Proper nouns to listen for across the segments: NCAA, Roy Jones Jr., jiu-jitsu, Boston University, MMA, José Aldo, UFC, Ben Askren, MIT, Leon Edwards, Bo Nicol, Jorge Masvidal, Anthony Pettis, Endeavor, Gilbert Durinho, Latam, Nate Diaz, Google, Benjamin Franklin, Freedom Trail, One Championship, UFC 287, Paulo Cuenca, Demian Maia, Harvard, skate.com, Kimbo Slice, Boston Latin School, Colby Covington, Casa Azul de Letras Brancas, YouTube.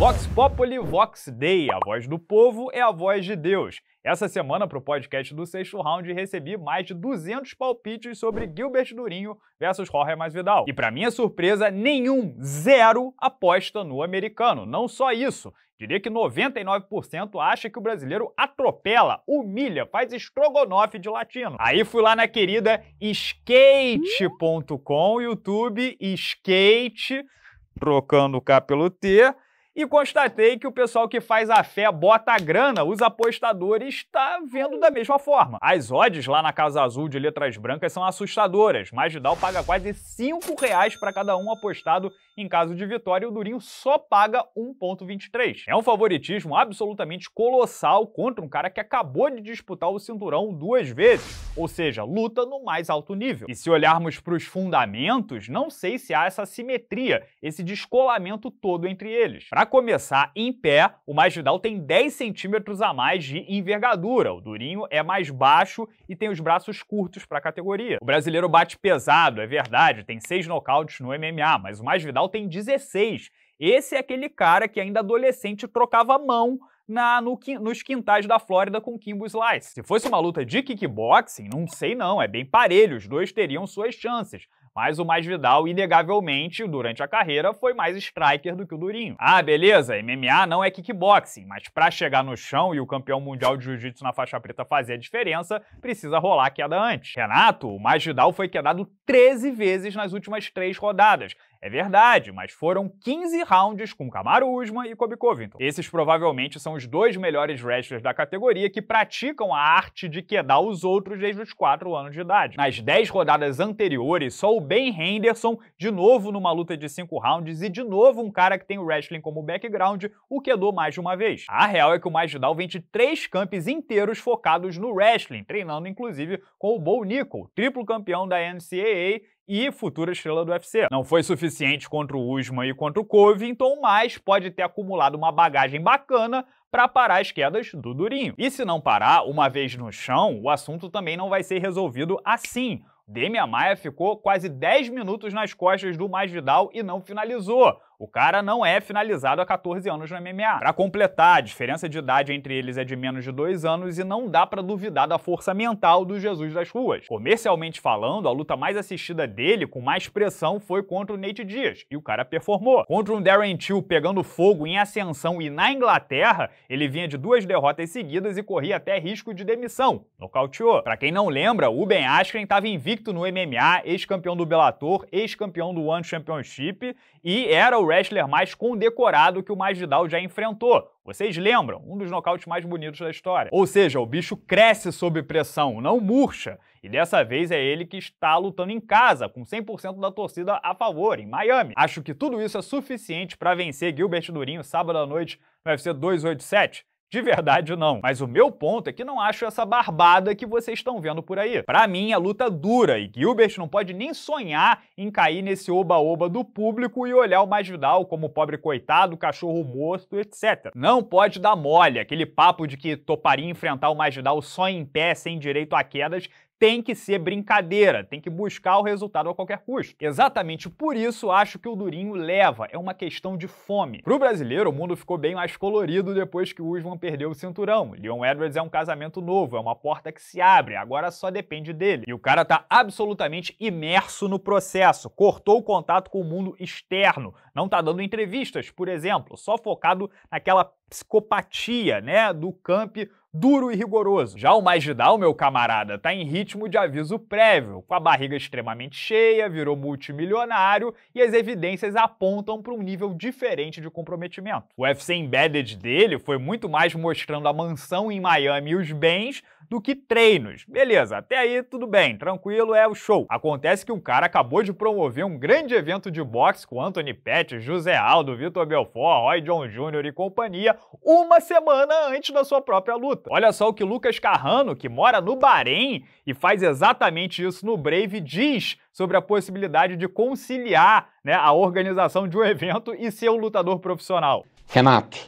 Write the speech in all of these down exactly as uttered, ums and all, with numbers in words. Vox Populi, Vox Dei, a voz do povo é a voz de Deus. Essa semana, para o podcast do Sexto Round, recebi mais de duzentos palpites sobre Gilbert Durinho versus Jorge Masvidal. E para minha surpresa, nenhum, zero, aposta no americano. Não só isso, diria que noventa e nove por cento acha que o brasileiro atropela, humilha, faz estrogonofe de latino. Aí fui lá na querida skate ponto com, YouTube, skate, trocando K pelo T, e constatei que o pessoal que faz a fé bota a grana, os apostadores está vendo da mesma forma. As odds lá na Casa Azul de Letras Brancas são assustadoras. Masvidal paga quase cinco reais para cada um apostado em caso de vitória e o Durinho só paga um vírgula vinte e três. É um favoritismo absolutamente colossal contra um cara que acabou de disputar o cinturão duas vezes, ou seja, luta no mais alto nível. E se olharmos para os fundamentos, não sei se há essa simetria, esse descolamento todo entre eles. Para começar, em pé, o Masvidal tem dez centímetros a mais de envergadura. O Durinho é mais baixo e tem os braços curtos para a categoria. O brasileiro bate pesado, é verdade, tem seis nocautes no M M A, mas o Masvidal tem dezesseis. Esse é aquele cara que ainda adolescente trocava a mão Na, no, nos quintais da Flórida com Kimbo Slice. Se fosse uma luta de kickboxing, não sei não, é bem parelho, os dois teriam suas chances. Mas o Masvidal, inegavelmente, durante a carreira, foi mais striker do que o Durinho. Ah, beleza, M M A não é kickboxing, mas pra chegar no chão e o campeão mundial de jiu-jitsu na faixa preta fazer a diferença, precisa rolar a queda antes. Renato, o Masvidal foi quedado treze vezes nas últimas três rodadas. É verdade, mas foram quinze rounds com Kamaru Usman e Colby Covington. Esses provavelmente são os dois melhores wrestlers da categoria que praticam a arte de quedar os outros desde os quatro anos de idade. Nas dez rodadas anteriores, só o Ben Henderson, de novo numa luta de cinco rounds e de novo um cara que tem o wrestling como background, o quedou mais de uma vez. A real é que o Masvidal vem de três camps inteiros focados no wrestling, treinando inclusive com o Bo Nicol, triplo campeão da N C A A e futura estrela do U F C. Não foi suficiente contra o Usman e contra o Covington, mas pode ter acumulado uma bagagem bacana para parar as quedas do Durinho. E se não parar, uma vez no chão, o assunto também não vai ser resolvido assim. Demian Maia ficou quase dez minutos nas costas do Masvidal e não finalizou. O cara não é finalizado há quatorze anos no M M A. Pra completar, a diferença de idade entre eles é de menos de dois anos e não dá pra duvidar da força mental do Jesus das Ruas. Comercialmente falando, a luta mais assistida dele, com mais pressão, foi contra o Nate Diaz, e o cara performou. Contra um Darren Till pegando fogo em ascensão e na Inglaterra, ele vinha de duas derrotas seguidas e corria até risco de demissão. Nocauteou. Pra quem não lembra, o Ben Askren estava invicto no M M A, ex-campeão do Bellator, ex-campeão do One Championship, e era o wrestler mais condecorado que o Masvidal já enfrentou. Vocês lembram? Um dos nocautes mais bonitos da história. Ou seja, o bicho cresce sob pressão, não murcha. E dessa vez é ele que está lutando em casa, com cem por cento da torcida a favor, em Miami. Acho que tudo isso é suficiente para vencer Gilbert Durinho sábado à noite no U F C duzentos e oitenta e sete. De verdade, não. Mas o meu ponto é que não acho essa barbada que vocês estão vendo por aí. Pra mim, a luta dura e Gilbert não pode nem sonhar em cair nesse oba-oba do público e olhar o Masvidal como pobre coitado, cachorro morto, etcétera. Não pode dar mole. Aquele papo de que toparia enfrentar o Masvidal só em pé, sem direito a quedas, tem que ser brincadeira, tem que buscar o resultado a qualquer custo. Exatamente por isso acho que o Durinho leva, é uma questão de fome. Pro brasileiro, o mundo ficou bem mais colorido depois que o Usman perdeu o cinturão. Leon Edwards é um casamento novo, é uma porta que se abre, agora só depende dele. E o cara tá absolutamente imerso no processo, cortou o contato com o mundo externo, não tá dando entrevistas, por exemplo, só focado naquela psicopatia, né, do camp duro e rigoroso. Já o Masvidal, meu camarada, tá em ritmo de aviso prévio, com a barriga extremamente cheia, virou multimilionário e as evidências apontam para um nível diferente de comprometimento. O U F C Embedded dele foi muito mais mostrando a mansão em Miami e os bens do que treinos. Beleza, até aí tudo bem, tranquilo, é o show. Acontece que o cara acabou de promover um grande evento de boxe com Anthony Pettis, José Aldo, Vitor Belfort, Roy Jones Júnior e companhia, uma semana antes da sua própria luta. Olha só o que Lucas Carrano, que mora no Bahrein e faz exatamente isso no Brave, diz sobre a possibilidade de conciliar, né, a organização de um evento e ser um lutador profissional. Renato,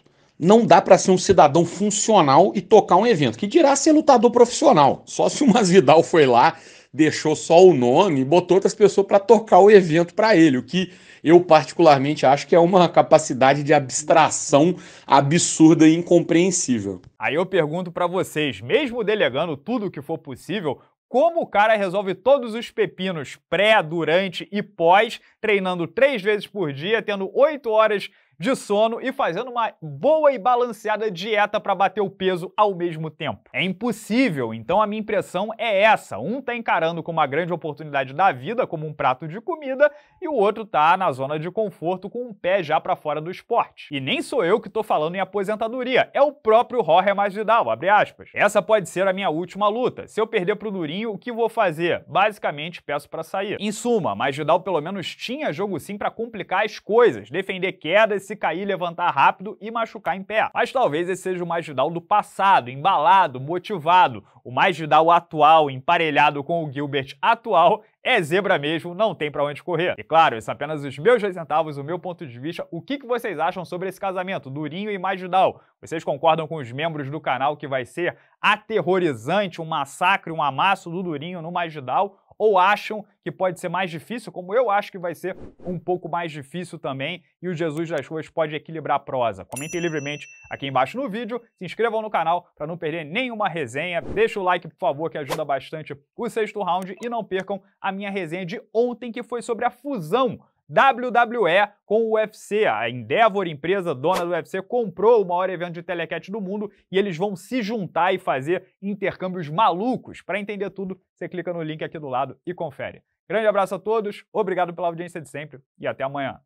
não dá para ser um cidadão funcional e tocar um evento, que dirá ser lutador profissional. Só se o Masvidal foi lá, deixou só o nome e botou outras pessoas para tocar o evento para ele, o que eu particularmente acho que é uma capacidade de abstração absurda e incompreensível. Aí eu pergunto para vocês, mesmo delegando tudo o que for possível, como o cara resolve todos os pepinos pré, durante e pós, treinando três vezes por dia, tendo oito horas de sono e fazendo uma boa e balanceada dieta para bater o peso ao mesmo tempo? É impossível, então a minha impressão é essa. Um tá encarando como uma grande oportunidade da vida, como um prato de comida, e o outro tá na zona de conforto com um pé já para fora do esporte. E nem sou eu que tô falando em aposentadoria, é o próprio Jorge Masvidal, abre aspas. Essa pode ser a minha última luta. Se eu perder pro Durinho, o que vou fazer? Basicamente, peço para sair. Em suma, Masvidal pelo menos tinha jogo sim para complicar as coisas, defender quedas, se cair, levantar rápido e machucar em pé. Mas talvez esse seja o Masvidal do passado, embalado, motivado. O Masvidal atual, emparelhado com o Gilbert atual, é zebra mesmo, não tem pra onde correr. E claro, isso é apenas os meus dois centavos, o meu ponto de vista. O que que vocês acham sobre esse casamento, Durinho e Masvidal? Vocês concordam com os membros do canal que vai ser aterrorizante, um massacre, um amasso do Durinho no Masvidal? Ou acham que pode ser mais difícil, como eu acho que vai ser um pouco mais difícil também, e o Jesus das Ruas pode equilibrar a prosa? Comentem livremente aqui embaixo no vídeo, se inscrevam no canal para não perder nenhuma resenha, deixa o like por favor que ajuda bastante o Sexto Round e não percam a minha resenha de ontem que foi sobre a fusão W W E com o U F C. A Endeavor, empresa dona do U F C, comprou o maior evento de telecat do mundo e eles vão se juntar e fazer intercâmbios malucos. Para entender tudo, você clica no link aqui do lado e confere. Grande abraço a todos, obrigado pela audiência de sempre e até amanhã.